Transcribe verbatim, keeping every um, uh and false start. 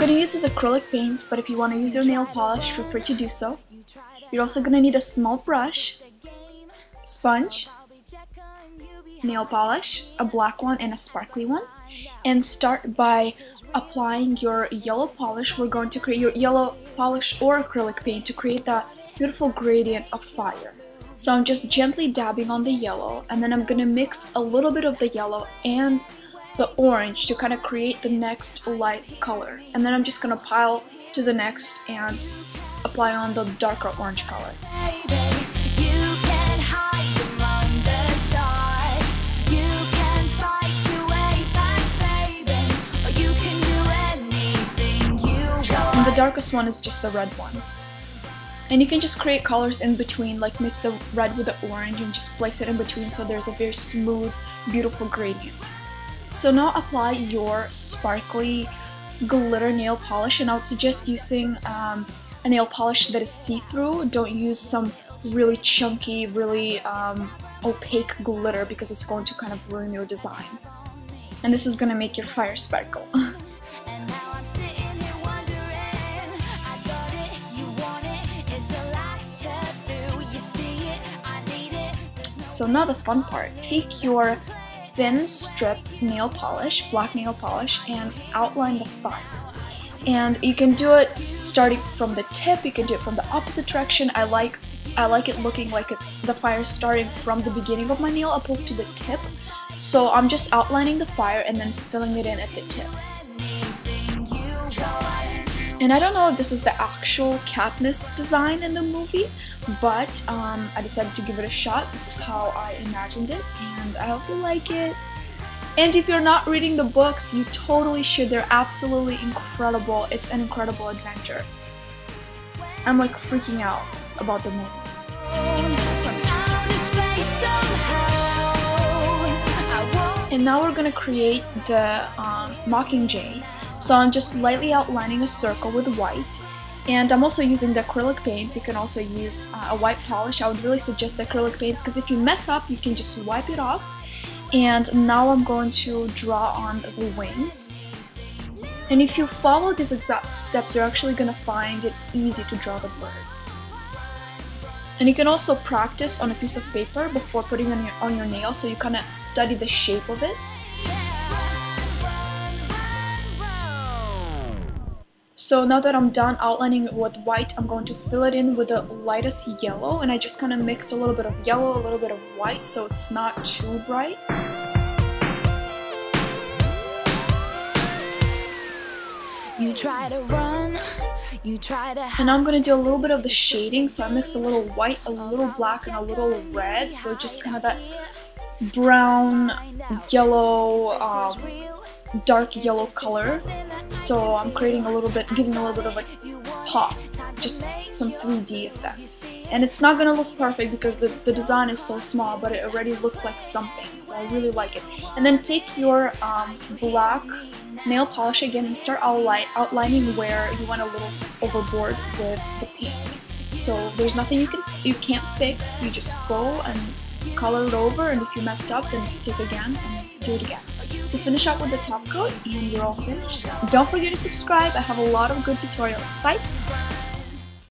I'm going to use these acrylic paints, but if you want to use your nail polish, feel free to do so. You're also going to need a small brush, sponge, nail polish, a black one and a sparkly one. And start by applying your yellow polish. We're going to create your yellow polish or acrylic paint to create that beautiful gradient of fire. So I'm just gently dabbing on the yellow, and then I'm going to mix a little bit of the yellow and the orange to kind of create the next light color. And then I'm just going to pile to the next and apply on the darker orange color. And the darkest one is just the red one. And you can just create colors in between, like mix the red with the orange and just place it in between so there's a very smooth, beautiful gradient. So now apply your sparkly glitter nail polish, and I would suggest using um, a nail polish that is see-through. Don't use some really chunky, really um, opaque glitter because it's going to kind of ruin your design. And this is going to make your fire sparkle. So now the fun part, take your thin strip nail polish, black nail polish, and outline the fire. And you can do it starting from the tip, you can do it from the opposite direction. I like I like it looking like it's the fire starting from the beginning of my nail opposed to the tip. So I'm just outlining the fire and then filling it in at the tip. And I don't know if this is the actual Katniss design in the movie, but um, I decided to give it a shot. This is how I imagined it, and I hope you like it. And if you're not reading the books, you totally should. They're absolutely incredible. It's an incredible adventure. I'm like freaking out about the movie. And now we're gonna create the um, Mockingjay. So I'm just lightly outlining a circle with white, and I'm also using the acrylic paints. You can also use uh, a white polish. I would really suggest the acrylic paints because if you mess up, you can just wipe it off. And now I'm going to draw on the wings. And if you follow these exact steps, you're actually going to find it easy to draw the bird. And you can also practice on a piece of paper before putting it on your, on your nail, so you kind of study the shape of it. So now that I'm done outlining with white, I'm going to fill it in with the lightest yellow, and I just kind of mix a little bit of yellow, a little bit of white, so it's not too bright. You try to run, you try to hide. And now I'm going to do a little bit of the shading, so I mixed a little white, a little black, and a little red, so just kind of that brown, yellow, um, dark yellow color. So I'm creating a little bit, giving a little bit of a pop, just some three D effect. And it's not going to look perfect because the, the design is so small, but it already looks like something, so I really like it. And then take your um, black nail polish again and start outline, outlining where you went a little overboard with the paint. So there's nothing you, can, you can't fix, you just go and color it over, and if you messed up, then take again and do it again. So finish up with the top coat and you're all finished. Don't forget to subscribe, I have a lot of good tutorials. Bye!